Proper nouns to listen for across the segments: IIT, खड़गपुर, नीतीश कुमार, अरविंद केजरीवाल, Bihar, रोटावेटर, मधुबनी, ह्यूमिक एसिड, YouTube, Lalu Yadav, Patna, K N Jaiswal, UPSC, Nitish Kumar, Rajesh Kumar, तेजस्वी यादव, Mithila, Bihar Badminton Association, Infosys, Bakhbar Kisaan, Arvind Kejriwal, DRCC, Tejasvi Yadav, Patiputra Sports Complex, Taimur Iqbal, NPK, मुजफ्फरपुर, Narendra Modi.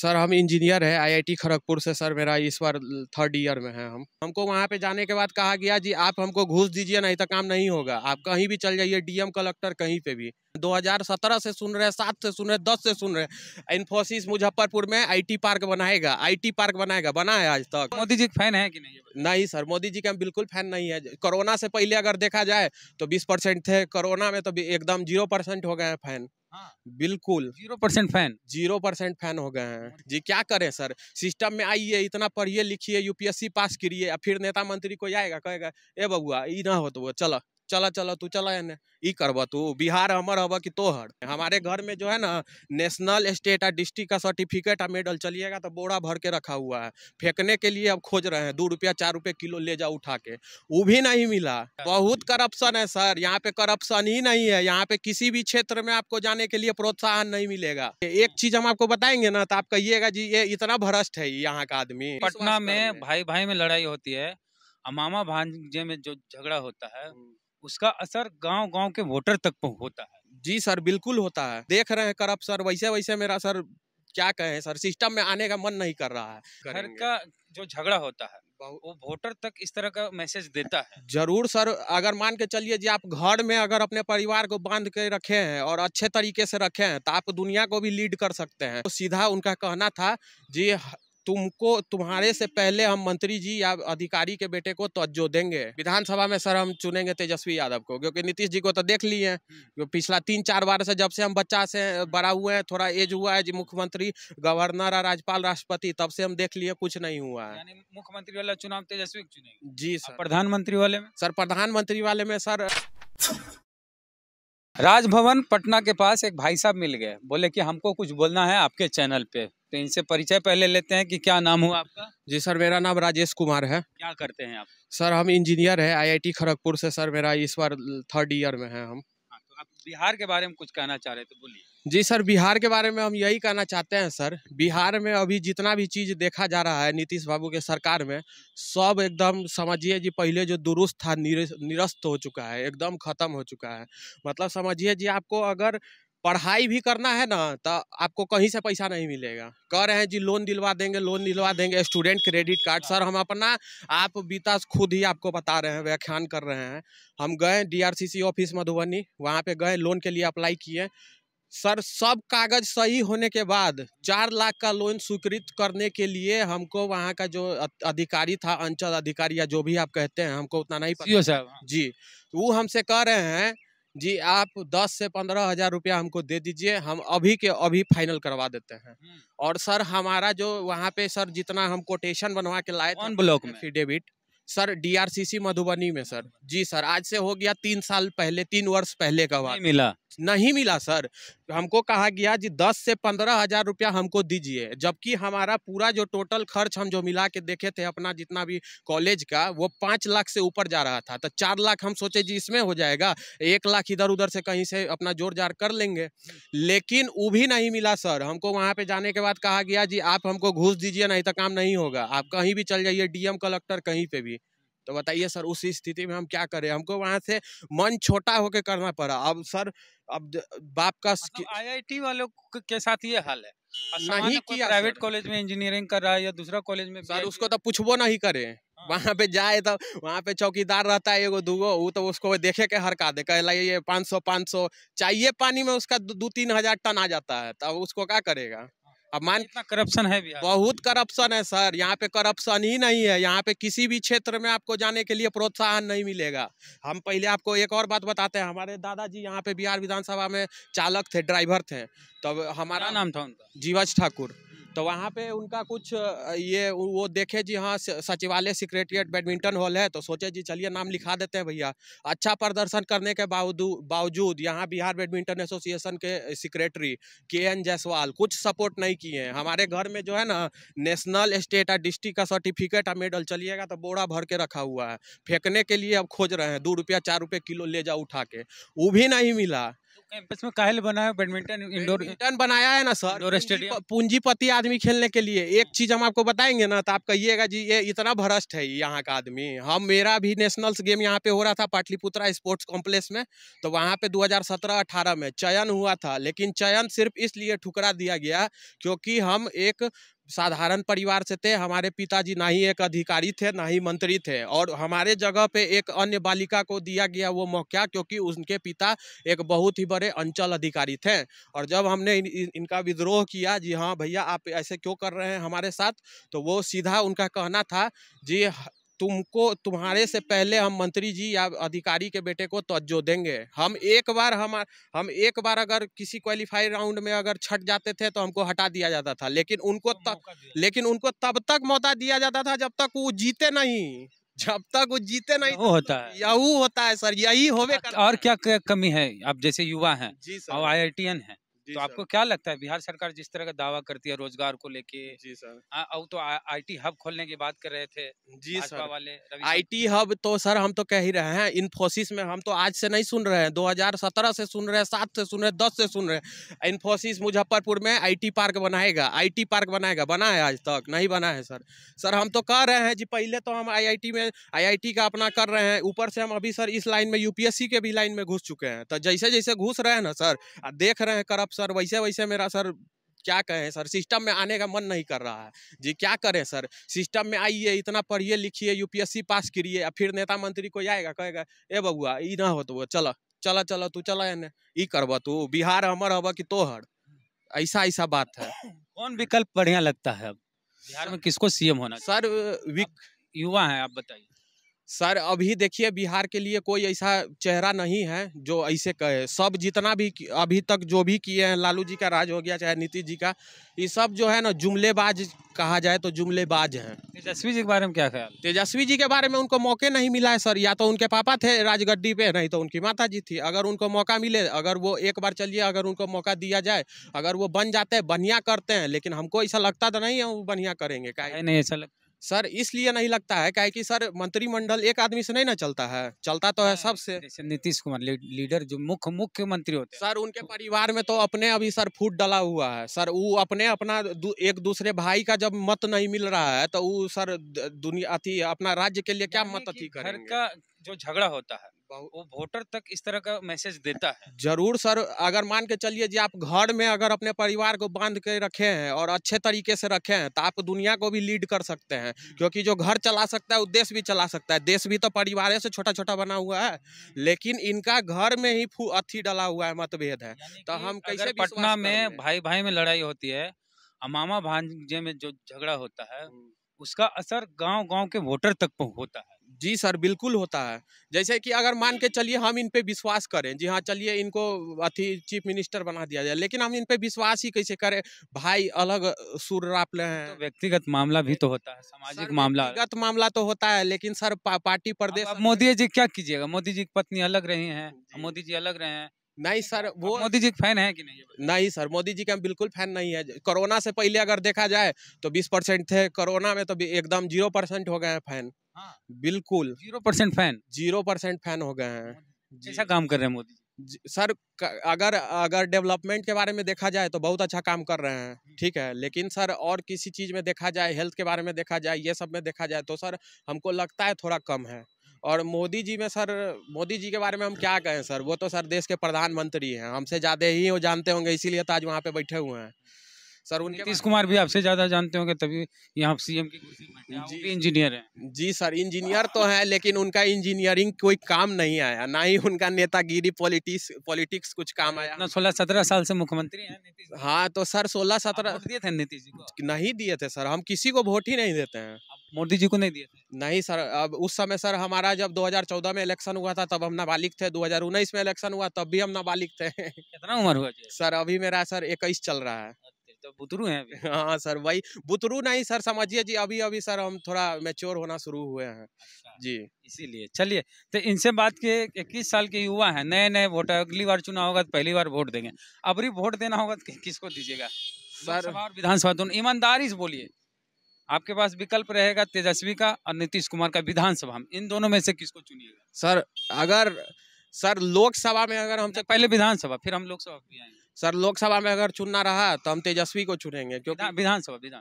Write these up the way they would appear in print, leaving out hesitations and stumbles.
Sir हम engineer है IIT खड़गपुर से। सर मेरा इस बार थर्ड ईयर में है। हमको वहाँ पे जाने के बाद कहा गया जी आप हमको घूस दीजिए नहीं तो काम नहीं होगा, आप कहीं भी चल जाइए डीएम कलेक्टर कहीं पे भी। 2017 से सुन रहे, 7 से सुन रहे, 10 से सुन रहे इन्फोसिस मुजफ्फरपुर में IT पार्क बनाएगा, IT पार्क बनाएगा, बना है आज तक। मोदी जी के फैन है कि नहीं? नहीं सर, मोदी जी के हम बिल्कुल फैन नहीं है। कोरोना से पहले अगर देखा जाए तो 20% थे, कोरोना में तो एकदम 0% हो गए हैं फैन। बिल्कुल 0% फैन, 0% फैन हो गए हैं जी। क्या करें सर, सिस्टम में आइए, इतना पढ़िए लिखिए, UPSC पास करिए, फिर नेता मंत्री कोई आएगा कहेगा ए बबुआ ई ना हो तो वो चला चला चला तू चला एने ई करब तू, बिहार हमर हब कि तोहर। हमारे घर में जो है ना नेशनल स्टेट और डिस्ट्रिक्ट का सर्टिफिकेट और मेडल चलिएगा तो बोरा भर के रखा हुआ है, फेंकने के लिए अब खोज रहे हैं। 2 रुपया 4 रुपये किलो ले जाओ उठा के, वो भी नहीं मिला। बहुत करप्शन है सर, यहाँ पे करप्शन ही नहीं है। यहाँ पे किसी भी क्षेत्र में आपको जाने के लिए प्रोत्साहन नहीं मिलेगा। एक चीज हम आपको बताएंगे ना तो आप कहिएगा जी ये इतना भ्रष्ट है यहाँ का आदमी। पटना में भाई में लड़ाई होती है, मामा भांजे में जो झगड़ा होता है उसका असर गांव-गांव के वोटर तक होता है। जी सर बिल्कुल होता है, देख रहे हैं करप्शन वैसे वैसे। मेरा सर क्या कहें सर, सिस्टम में आने का मन नहीं कर रहा है। घर का जो झगड़ा होता है वो वोटर तक इस तरह का मैसेज देता है। जरूर सर, अगर मान के चलिए जी आप घर में अगर अपने परिवार को बांध के रखे हैं और अच्छे तरीके से रखे हैं तो आप दुनिया को भी लीड कर सकते हैं। तो सीधा उनका कहना था जी तुमको, तुम्हारे से पहले हम मंत्री जी या अधिकारी के बेटे को तवज्जो देंगे। विधानसभा में सर हम चुनेंगे तेजस्वी यादव को, क्योंकि नीतीश जी को तो देख लिए हैं पिछला 3-4 बार से, जब से हम बच्चा से बड़ा हुए हैं, थोड़ा एज हुआ है जी, मुख्यमंत्री गवर्नर और राज्यपाल राष्ट्रपति, तब से हम देख लिए कुछ नहीं हुआ है। मुख्यमंत्री वाला चुनाव तेजस्वी चुनेंगे जी सर। प्रधानमंत्री वाले में सर, प्रधानमंत्री वाले में सर राजभवन पटना के पास एक भाई साहब मिल गए, बोले कि हमको कुछ बोलना है आपके चैनल पे। तो इनसे परिचय पहले लेते हैं कि क्या नाम हुआ आपका? जी सर मेरा नाम राजेश कुमार है। क्या करते हैं आप? सर हम इंजीनियर है IIT खड़गपुर से। सर मेरा इस बार थर्ड ईयर में है हम। तो आप बिहार के बारे में कुछ कहना चाह रहे थे, बोलिए। जी सर बिहार के बारे में हम यही कहना चाहते हैं सर, बिहार में अभी जितना भी चीज़ देखा जा रहा है नीतीश बाबू के सरकार में, सब एकदम समझिए जी पहले जो दुरुस्त था निरस्त हो चुका है, एकदम ख़त्म हो चुका है। मतलब समझिए जी आपको अगर पढ़ाई भी करना है ना तो आपको कहीं से पैसा नहीं मिलेगा। कह रहे हैं जी लोन दिलवा देंगे, लोन दिलवा देंगे, स्टूडेंट क्रेडिट कार्ड। सर हम अपना आप बीता खुद ही आपको बता रहे हैं, व्याख्यान कर रहे हैं। हम गए DRCC ऑफिस मधुबनी, वहाँ पे गए, लोन के लिए अप्लाई किए। सर सब कागज सही होने के बाद 4 लाख का लोन स्वीकृत करने के लिए हमको वहाँ का जो अधिकारी था, अंचल अधिकारी या जो भी आप कहते हैं, हमको उतना नहीं पता जी। वो हमसे कह रहे हैं जी आप 10 से 15 हज़ार रुपया हमको दे दीजिए, हम अभी के अभी फाइनल करवा देते हैं। और सर हमारा जो वहाँ पे सर जितना हम कोटेशन बनवा के लाए थे block affidavit sir DRCC मधुबनी में सर जी सर आज से हो गया 3 वर्ष पहले का बात नहीं मिला सर। हमको कहा गया जी 10 से 15 हज़ार रुपया हमको दीजिए, जबकि हमारा पूरा जो टोटल खर्च हम जो मिला के देखे थे अपना जितना भी कॉलेज का वो 5 लाख से ऊपर जा रहा था। तो 4 लाख हम सोचे जी इसमें हो जाएगा, 1 लाख इधर उधर से कहीं से अपना जोड़ जाड़ कर लेंगे, लेकिन वो भी नहीं मिला सर। हमको वहाँ पे जाने के बाद कहा गया जी आप हमको घूस दीजिए नहीं तो काम नहीं होगा, आप कहीं भी चल जाइए डीएम कलेक्टर कहीं पे भी। तो बताइए सर उस स्थिति में हम क्या करें, हमको वहाँ से मन छोटा होके करना पड़ा। अब सर अब बाप का मतलब IIT वालों के साथ ये हाल है, नहीं किया प्राइवेट कॉलेज में इंजीनियरिंग कर रहा है या दूसरा कॉलेज में सर उसको तो पूछबो नहीं करे। वहाँ पे जाए तो वहाँ पे चौकीदार रहता है एगो दूगो, वो तो उसको देखे के हरका दे, कहला ये 500 500 चाहिए, पानी में उसका 2-3 हज़ार टन आ जाता है, तब उसको क्या करेगा। अब मान कितना करप्शन है, बहुत करप्शन है सर। यहाँ पे करप्शन ही नहीं है, यहाँ पे किसी भी क्षेत्र में आपको जाने के लिए प्रोत्साहन नहीं मिलेगा। हम पहले आपको एक और बात बताते हैं, हमारे दादाजी यहाँ पे बिहार विधानसभा में चालक थे, ड्राइवर थे, तब हमारा नाम था उनका जीवज ठाकुर। तो वहाँ पे उनका कुछ ये वो देखे जी हाँ सचिवालय सेक्रेटरिएट बैडमिंटन हॉल है, तो सोचे जी चलिए नाम लिखा देते हैं भैया। अच्छा प्रदर्शन करने के बावजूद यहाँ बिहार बैडमिंटन एसोसिएशन के सेक्रेटरी K N Jaiswal कुछ सपोर्ट नहीं किए हैं। हमारे घर में जो है ना नेशनल स्टेट और डिस्ट्रिक्ट का सर्टिफिकेट और मेडल चलिएगा तो बोरा भर के रखा हुआ है, फेंकने के लिए अब खोज रहे हैं, 2 रुपया 4 रुपये किलो ले जाओ उठा के, वो भी नहीं मिला। कैंपस में काहे बनाया बैडमिंटन इंडोर बनाया है ना सर, इंडोर स्टेडियम। पूंजीपति आदमी खेलने के लिए एक चीज हम आपको बताएंगे ना तो आप कहिएगा जी ये इतना भ्रष्ट है यहाँ का आदमी। हम मेरा भी नेशनल्स गेम यहाँ पे हो रहा था पाटलिपुत्रा स्पोर्ट्स कॉम्प्लेक्स में, तो वहाँ पे 2017-18 में चयन हुआ था, लेकिन चयन सिर्फ इसलिए ठुकरा दिया गया क्योंकि हम एक साधारण परिवार से थे। हमारे पिताजी ना ही एक अधिकारी थे ना ही मंत्री थे, और हमारे जगह पे एक अन्य बालिका को दिया गया वो मौका क्योंकि उनके पिता एक बहुत ही बड़े अंचल अधिकारी थे। और जब हमने इनका विद्रोह किया जी हाँ भैया आप ऐसे क्यों कर रहे हैं हमारे साथ, तो वो सीधा उनका कहना था जी तुमको तुम्हारे से पहले हम मंत्री जी या अधिकारी के बेटे को तवज्जो देंगे। हम एक बार अगर किसी क्वालिफाई राउंड में अगर छट जाते थे तो हमको हटा दिया जाता था, लेकिन उनको तब तक मौका दिया जाता था जब तक वो जीते नहीं। वो होता है, यही होता है सर, यही होवे। और क्या कमी है? आप जैसे युवा हैं और IITian हैं तो आपको क्या लगता है बिहार सरकार जिस तरह का दावा करती है रोजगार को लेके? जी सर, और तो IT हब खोलने की बात कर रहे थे जी सर वाले, IT हब तो सर हम तो कह ही रहे हैं इन्फोसिस में। हम तो आज से नहीं सुन रहे हैं, 2017 से सुन रहे हैं, 7 से सुन रहे हैं, 10 से सुन रहे हैं। इन्फोसिस मुजफ्फरपुर में IT पार्क बनाएगा, IT पार्क बनाएगा, बना है? आज तक नहीं बना है सर। सर हम तो कह रहे हैं जी पहले तो हम IIT का अपना कर रहे हैं, ऊपर से हम अभी सर इस लाइन में UPSC के भी लाइन में घुस चुके हैं। तो जैसे जैसे घुस रहे हैं ना सर, देख रहे हैं करप्शन सर, वैसे वैसे मेरा सर क्या कहें सर, सिस्टम में आने का मन नहीं कर रहा है जी। क्या करें सर, सिस्टम में आइए, इतना पढ़िए लिखिए, UPSC पास करिए, फिर नेता मंत्री कोई आएगा कहेगा ए बबुआ ई ना हो तो चला चला चला तू चला एने ई करब तू बिहार हमर हब कि तोहर। ऐसा ऐसा बात है। कौन विकल्प बढ़िया लगता है अब बिहार में, किसको CM होना? सर युवा है आप बताइए सर। अभी देखिए बिहार के लिए कोई ऐसा चेहरा नहीं है जो ऐसे कहे। सब जितना भी अभी तक जो भी किए हैं, लालू जी का राज हो गया चाहे नीतीश जी का, ये सब जो है ना जुमलेबाज कहा जाए तो जुमलेबाज हैं। तेजस्वी जी के बारे में क्या ख्याल? तेजस्वी जी के बारे में उनको मौके नहीं मिला है सर, या तो उनके पापा थे राजगद्दी पे, नहीं तो उनकी माता जी थी। अगर उनको मौका मिले, अगर वो एक बार चलिए अगर उनको मौका दिया जाए, अगर वो बन जाते हैं बढ़िया करते हैं, लेकिन हमको ऐसा लगता तो नहीं है वो बढ़िया करेंगे। क्या नहीं ऐसा लगता सर? इसलिए नहीं लगता है क्या कि सर मंत्रिमंडल एक आदमी से नहीं ना चलता है, चलता तो है सबसे। जैसे नीतीश कुमार लीडर जो मुख्यमंत्री होते हैं सर, उनके परिवार में तो अपने अभी सर फूट डला हुआ है सर। वो अपने अपना एक दूसरे भाई का जब मत नहीं मिल रहा है तो वो सर दुनिया अति अपना राज्य के लिए क्या मत अति करेंगे। घर का जो झगड़ा होता है वो वोटर तक इस तरह का मैसेज देता है। जरूर सर, अगर मान के चलिए जी आप घर में अगर अपने परिवार को बांध के रखे हैं और अच्छे तरीके से रखे हैं तो आप दुनिया को भी लीड कर सकते हैं, क्योंकि जो घर चला सकता है वो देश भी चला सकता है। देश भी तो परिवार से छोटा छोटा बना हुआ है, लेकिन इनका घर में ही अथी डला हुआ है, मतभेद है। तो हम कैसे पटना में भाई भाई में लड़ाई होती है, मामा भांजे में जो झगड़ा होता है उसका असर गाँव के वोटर तक होता है। जी सर बिल्कुल होता है। जैसे कि अगर मान के चलिए हम इन पे विश्वास करें जी हाँ चलिए इनको अथी चीफ मिनिस्टर बना दिया जाए, लेकिन हम इन पे विश्वास ही कैसे करें? भाई अलग सुर रापले हैं। तो व्यक्तिगत मामला भी तो होता है, सामाजिक मामला, व्यक्तिगत मामला तो होता है, लेकिन सर पार्टी प्रदेश। मोदी जी क्या कीजिएगा, मोदी जी की पत्नी अलग रही है, मोदी जी अलग रहे हैं। नहीं सर वो मोदी जी के फैन है कि नहीं? नहीं सर मोदी जी के हम बिल्कुल फैन नहीं है। कोरोना से पहले अगर देखा जाए तो 20% थे, कोरोना में तो एकदम 0% हो गए हैं फैन। हाँ, बिल्कुल 0% फैन, 0% फैन हो गए हैं। कैसा काम कर रहे हैं मोदी जी? सर अगर डेवलपमेंट के बारे में देखा जाए तो बहुत अच्छा काम कर रहे हैं, ठीक है, लेकिन सर और किसी चीज़ में देखा जाए, हेल्थ के बारे में देखा जाए, ये सब में देखा जाए तो सर हमको लगता है थोड़ा कम है। और मोदी जी में सर, मोदी जी के बारे में हम क्या कहें सर, वो तो सर देश के प्रधानमंत्री हैं, हमसे ज़्यादा ही वो जानते होंगे, इसीलिए तो आज वहाँ पे बैठे हुए हैं सर। उनके नीतीश कुमार भी आपसे ज़्यादा जानते होंगे तभी यहाँ CM की कुर्सी में बैठे हैं। इंजीनियर हैं जी सर, इंजीनियर तो हैं, लेकिन उनका इंजीनियरिंग कोई काम नहीं आया, ना ही उनका नेतागिरी पॉलिटिक्स कुछ काम आया ना। 16-17 साल से मुख्यमंत्री हैं नीतीश। हाँ तो सर 16-17 दिए थे नीतीश जी को? नहीं दिए थे सर, हम किसी को वोट ही नहीं देते हैं। मोदी जी को नहीं दिए थे? नहीं सर। अब उस समय सर हमारा जब 2014 में इलेक्शन हुआ था तब हम नाबालिग थे, 2019 में इलेक्शन हुआ तब भी हम नाबालिग थे। कितना उम्र हुआ सर? अभी मेरा सर 21 चल रहा है। तो बुतरू हैं? हाँ सर वही, बुतरू नहीं सर समझिए जी, अभी अभी सर हम थोड़ा मैच्योर होना शुरू हुए हैं जी, इसीलिए। चलिए तो इनसे बात के 21 साल के युवा हैं, नए नए वोटर, अगली बार चुनाव होगा तो पहली बार वोट देंगे, अबरी वोट देना होगा तो किसको दीजिएगा सर? विधानसभा दोनों, ईमानदारी से बोलिए। आपके पास विकल्प रहेगा तेजस्वी का और नीतीश कुमार का विधानसभा, इन दोनों में से किसको चुनिएगा सर? अगर सर लोकसभा में अगर हम पहले विधानसभा फिर हम लोकसभा भी आएंगे सर। लोकसभा में अगर चुनना रहा तो हम तेजस्वी को चुनेंगे, क्योंकि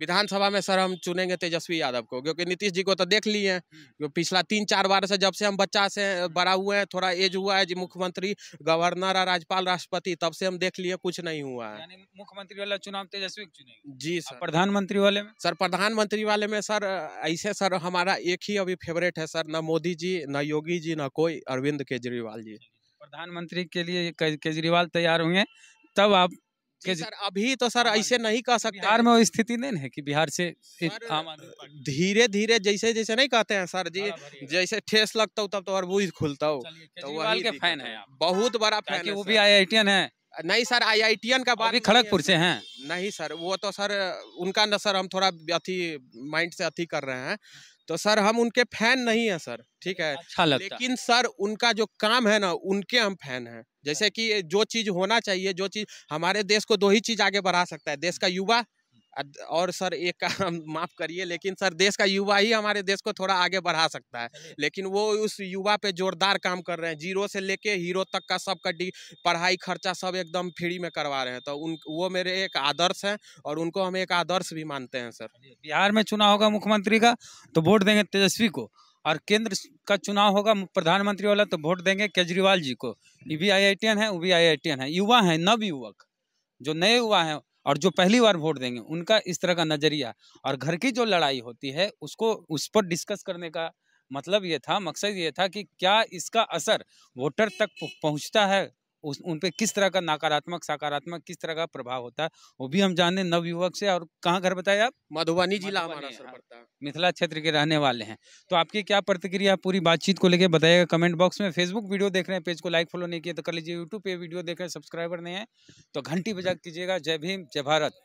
विधानसभा में सर हम चुनेंगे तेजस्वी यादव को, क्योंकि नीतीश जी को तो देख लिए हैं पिछला 3-4 बार से, जब से हम बच्चा से बड़ा हुए हैं, थोड़ा एज हुआ है जी, मुख्यमंत्री, गवर्नर और राज्यपाल, राष्ट्रपति, तब से हम देख लिए कुछ नहीं हुआ है। मुख्यमंत्री वाला चुनाव तेजस्वी चुनेंगे जी सर। प्रधानमंत्री वाले में सर, प्रधानमंत्री वाले में सर ऐसे सर हमारा एक ही अभी फेवरेट है सर, न मोदी जी, न योगी जी, न कोई, अरविंद केजरीवाल जी। प्रधानमंत्री के लिए केजरीवाल तैयार होंगे तब आप सर, अभी तो सर ऐसे नहीं कह सकते। बिहार में वो स्थिति नहीं है कि बिहार से धीरे धीरे जैसे जैसे नहीं कहते हैं सर जी, जैसे ठेस लगता हो तब तो अरबूज खुलता हो। केजरीवाल के फैन है आप? बहुत बड़ा फैन है। वो भी IITian है? नहीं सर, IITian का बात, खड़गपुर से हैं? नहीं सर, वो तो सर उनका न सर हम थोड़ा अति माइंड से अति कर रहे हैं, तो सर हम उनके फैन नहीं है सर, ठीक है, अच्छा लगता। लेकिन सर उनका जो काम है ना, उनके हम फैन हैं, जैसे कि जो चीज होना चाहिए, जो चीज हमारे देश को, दो ही चीज आगे बढ़ा सकता है, देश का युवा और सर एक काम, माफ करिए लेकिन सर देश का युवा ही हमारे देश को थोड़ा आगे बढ़ा सकता है, लेकिन वो उस युवा पे जोरदार काम कर रहे हैं, 0 से लेके हीरो तक का सबका पढ़ाई खर्चा सब एकदम फ्री में करवा रहे हैं, तो वो मेरे एक आदर्श हैं और उनको हम एक आदर्श भी मानते हैं सर। बिहार में चुनाव होगा मुख्यमंत्री का तो वोट देंगे तेजस्वी को, और केंद्र का चुनाव होगा प्रधानमंत्री वाला तो वोट देंगे केजरीवाल जी को। ये भी IITian है, वो भी IITian है, युवा है, नवयुवक जो नए युवा हैं और जो पहली बार वोट देंगे, उनका इस तरह का नजरिया। और घर की जो लड़ाई होती है उसको, उस पर डिस्कस करने का मतलब ये था, मकसद ये था कि क्या इसका असर वोटर तक पहुंचता है, उन पे किस तरह का नकारात्मक सकारात्मक किस तरह का प्रभाव होता है, वो भी हम जाने नवयुवक से। और कहाँ घर बताए आप? मधुबनी जिला हमारा सर पड़ता है, मिथिला क्षेत्र के रहने वाले हैं। तो आपकी क्या प्रतिक्रिया पूरी बातचीत को लेके बताइएगा कमेंट बॉक्स में। फेसबुक वीडियो देख रहे हैं, पेज को लाइक फॉलो नहीं किया तो कर लीजिए। यूट्यूब पे वीडियो देख रहे हैं, सब्सक्राइबर नहीं है तो घंटी बजा कीजिएगा। जय भीम, जय भारत।